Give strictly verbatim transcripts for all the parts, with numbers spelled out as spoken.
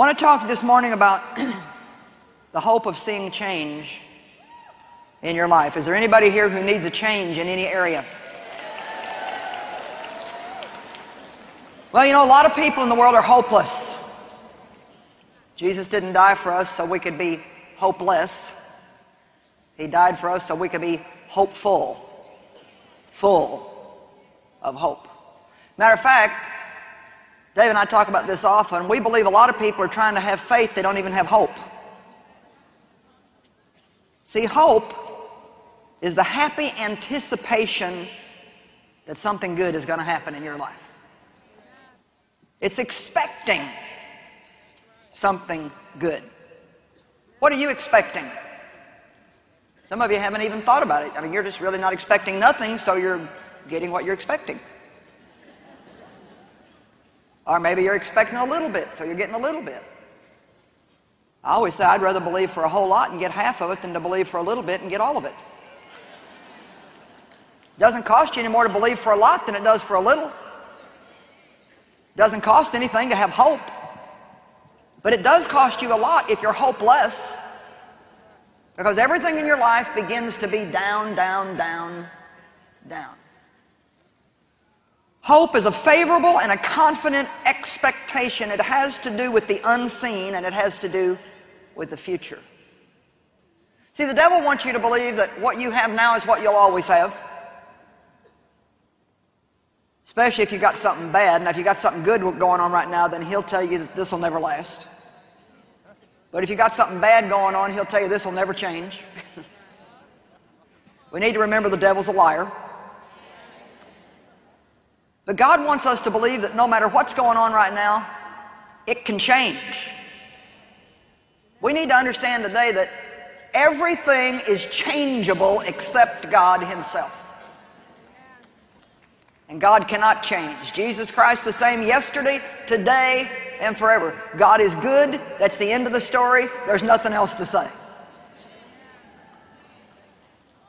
want to talk this morning about the hope of seeing change in your life. Is there anybody here who needs a change in any area? Well, you know, a lot of people in the world are hopeless. Jesus didn't die for us so we could be hopeless. He died for us so we could be hopeful, full of hope. Matter of fact, Dave and I talk about this often. We believe a lot of people are trying to have faith. They don't even have hope. See, hope is the happy anticipation that something good is going to happen in your life. It's expecting something good. What are you expecting? Some of you haven't even thought about it. I mean, you're just really not expecting nothing, so you're getting what you're expecting. Or maybe you're expecting a little bit, so you're getting a little bit. I always say I'd rather believe for a whole lot and get half of it than to believe for a little bit and get all of it. It doesn't cost you any more to believe for a lot than it does for a little. It doesn't cost anything to have hope. But it does cost you a lot if you're hopeless, because everything in your life begins to be down, down, down, down. Hope is a favorable and a confident expectation. It has to do with the unseen, and it has to do with the future. See, the devil wants you to believe that what you have now is what you'll always have, especially if you've got something bad. Now, if you've got something good going on right now, then he'll tell you that this will never last. But if you've got something bad going on, he'll tell you this will never change. We need to remember the devil's a liar. But God wants us to believe that no matter what's going on right now, it can change. We need to understand today that everything is changeable except God himself. And God cannot change. Jesus Christ the same yesterday, today, and forever. God is good. That's the end of the story. There's nothing else to say.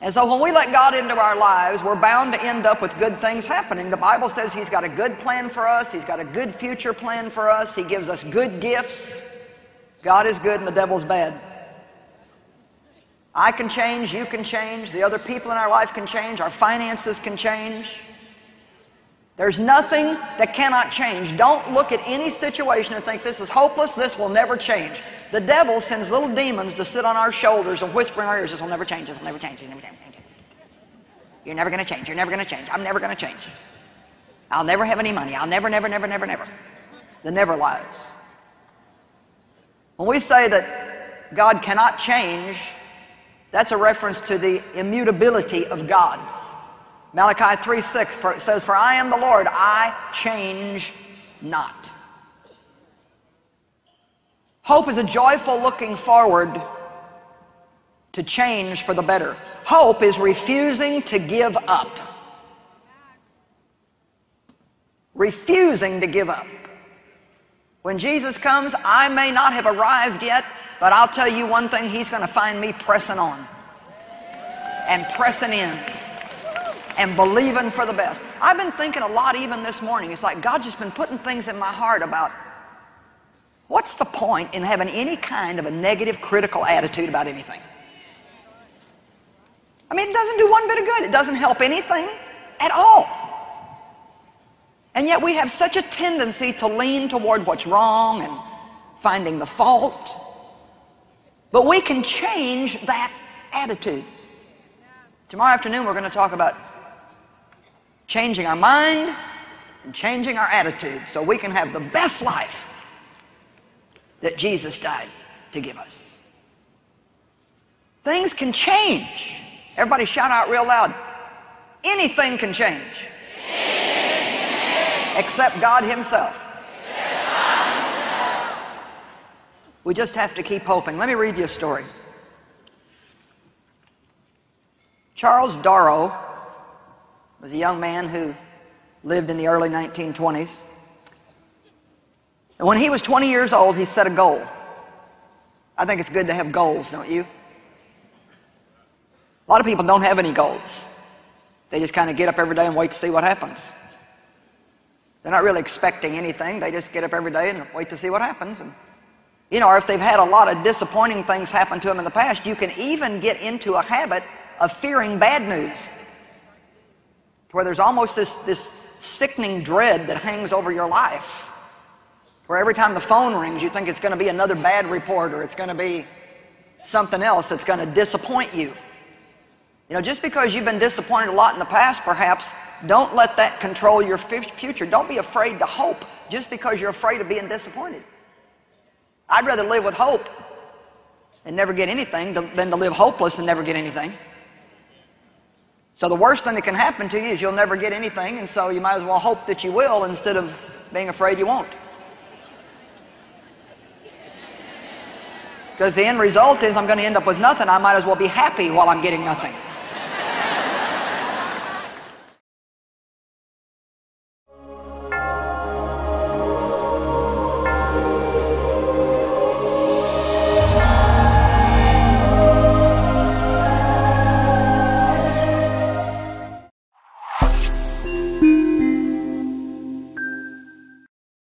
And so when we let God into our lives, we're bound to end up with good things happening. The Bible says he's got a good plan for us. He's got a good future plan for us. He gives us good gifts. God is good and the devil's bad. I can change, you can change, the other people in our life can change, our finances can change. There's nothing that cannot change. Don't look at any situation and think this is hopeless, this will never change. The devil sends little demons to sit on our shoulders and whisper in our ears, this will never change, this will never change, this will never change. You're never going to change, you're never going to change, I'm never going to change. I'll never have any money, I'll never, never, never, never, never. The never lies. When we say that God cannot change, that's a reference to the immutability of God. Malachi three six says, for I am the Lord, I change not. Hope is a joyful looking forward to change for the better. Hope is refusing to give up. Refusing to give up. When Jesus comes, I may not have arrived yet, but I'll tell you one thing, he's going to find me pressing on and pressing in and believing for the best. I've been thinking a lot even this morning. It's like God's just been putting things in my heart about what's the point in having any kind of a negative, critical attitude about anything? I mean, it doesn't do one bit of good. It doesn't help anything at all. And yet we have such a tendency to lean toward what's wrong and finding the fault. But we can change that attitude. Tomorrow afternoon, we're going to talk about changing our mind and changing our attitude so we can have the best life that Jesus died to give us. Things can change. Everybody shout out real loud. Anything can change. Anything can change. Except God himself. Except God himself. We just have to keep hoping. Let me read you a story. Charles Darrow was a young man who lived in the early nineteen twenties. And when he was twenty years old, he set a goal. I think it's good to have goals, don't you? A lot of people don't have any goals. They just kind of get up every day and wait to see what happens. They're not really expecting anything. They just get up every day and wait to see what happens. And You know, or if they've had a lot of disappointing things happen to them in the past, you can even get into a habit of fearing bad news, where there's almost this, this sickening dread that hangs over your life, where every time the phone rings, you think it's going to be another bad report, or it's going to be something else that's going to disappoint you. You know, just because you've been disappointed a lot in the past, perhaps, don't let that control your future. Don't be afraid to hope just because you're afraid of being disappointed. I'd rather live with hope and never get anything than to live hopeless and never get anything. So the worst thing that can happen to you is you'll never get anything, and so you might as well hope that you will instead of being afraid you won't. Because the end result is I'm going to end up with nothing. I might as well be happy while I'm getting nothing.